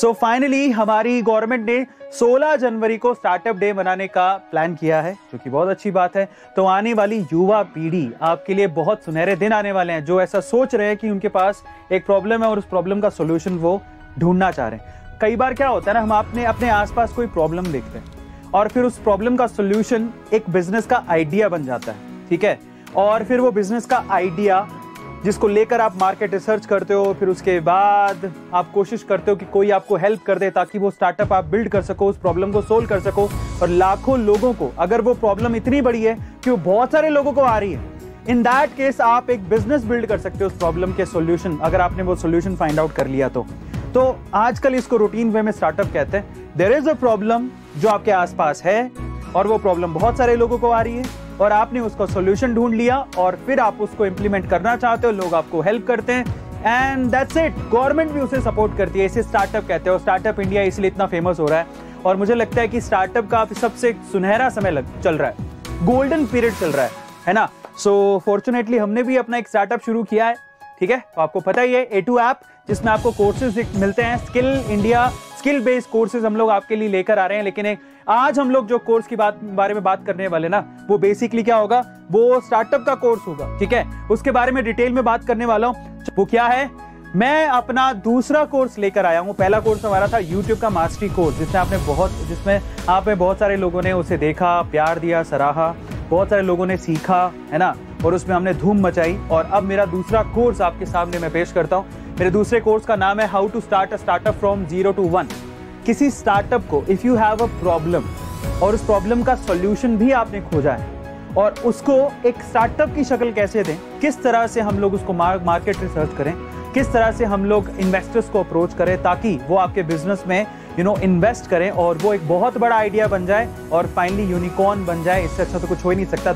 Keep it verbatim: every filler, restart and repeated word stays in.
सो so finally हमारी government ने सोलह जनवरी को स्टार्टअप डे मनाने का प्लान किया है, जो कि बहुत अच्छी बात है। तो आने वाली युवा पीढ़ी आपके लिए बहुत सुनहरे दिन आने वाले हैं, जो ऐसा सोच रहे हैं कि उनके पास एक प्रॉब्लम है और उस प्रॉब्लम का सोल्यूशन वो ढूंढना चाह रहे हैं। कई बार क्या होता है ना, हम आपने अपने आसपास कोई प्रॉब्लम देखते हैं और फिर उस प्रॉब्लम का सोल्यूशन एक बिजनेस का आइडिया बन जाता है, ठीक है। और फिर वो बिजनेस का आइडिया जिसको लेकर आप मार्केट रिसर्च करते हो, फिर उसके बाद आप कोशिश करते हो कि कोई आपको हेल्प कर दे ताकि वो स्टार्टअप आप बिल्ड कर सको, उस प्रॉब्लम को सोल्व कर सको। और लाखों लोगों को, अगर वो प्रॉब्लम इतनी बड़ी है कि वो बहुत सारे लोगों को आ रही है, इन दैट केस आप एक बिजनेस बिल्ड कर सकते हो उस प्रॉब्लम के सोल्यूशन, अगर आपने वो सोल्यूशन फाइंड आउट कर लिया तो। तो आजकल इसको रूटीन वे में स्टार्टअप कहते हैं। देयर इज अ प्रॉब्लम जो आपके आसपास है और वो प्रॉब्लम बहुत सारे लोगों को आ रही है और आपने उसका सॉल्यूशन ढूंढ लिया और फिर आप उसको इंप्लीमेंट करना चाहते हो, लोग आपको हेल्प करते हैं, एंड दैट्स इट। गवर्नमेंट भी उसे सपोर्ट करती है, इसे स्टार्टअप कहते हैं। स्टार्टअप इंडिया इसलिए इतना फेमस हो रहा है और मुझे लगता है कि स्टार्टअप का सबसे सुनहरा समय लग चल रहा है, गोल्डन पीरियड चल रहा है, है ना। सो so, फॉर्चुनेटली हमने भी अपना एक स्टार्टअप शुरू किया है, ठीक है। तो आपको पता ही है, ए टू ऐप, जिसमें आपको कोर्सेज मिलते हैं, skill India skill based courses हम लोग आपके लिए लेकर आ रहे हैं। लेकिन एक आज हम लोग जो कोर्स की बात बारे में बात करने वाले ना, वो बेसिकली क्या होगा, वो स्टार्टअप का कोर्स होगा, ठीक है। उसके बारे में डिटेल में बात करने वाला हूँ। वो क्या है, मैं अपना दूसरा कोर्स लेकर आया हूँ। पहला कोर्स हमारा था यूट्यूब का मास्टरी कोर्स, जिसमें आपने बहुत जिसमें आप में बहुत सारे लोगों ने उसे देखा, प्यार दिया, सराहा, बहुत सारे लोगों ने सीखा, है ना, और उसमें हमने धूम मचाई। और अब मेरा दूसरा कोर्स आपके सामने मैं पेश करता हूँ। मेरे दूसरे कोर्स का नाम है how to start a startup from zero to one. किसी स्टार्टअप को, if you have a problem और उस प्रॉब्लम का सॉल्यूशन भी आपने खोजा है और उसको एक स्टार्टअप की शक्ल कैसे दें, किस तरह से हम लोग उसको मार्केट रिसर्च करें, किस तरह से हम लोग इन्वेस्टर्स को अप्रोच करें ताकि वो आपके बिजनेस में यू नो इन्वेस्ट करें और वो एक बहुत बड़ा आइडिया बन जाए और फाइनली यूनिकॉर्न बन जाए। इससे अच्छा तो कुछ हो ही नहीं सकता।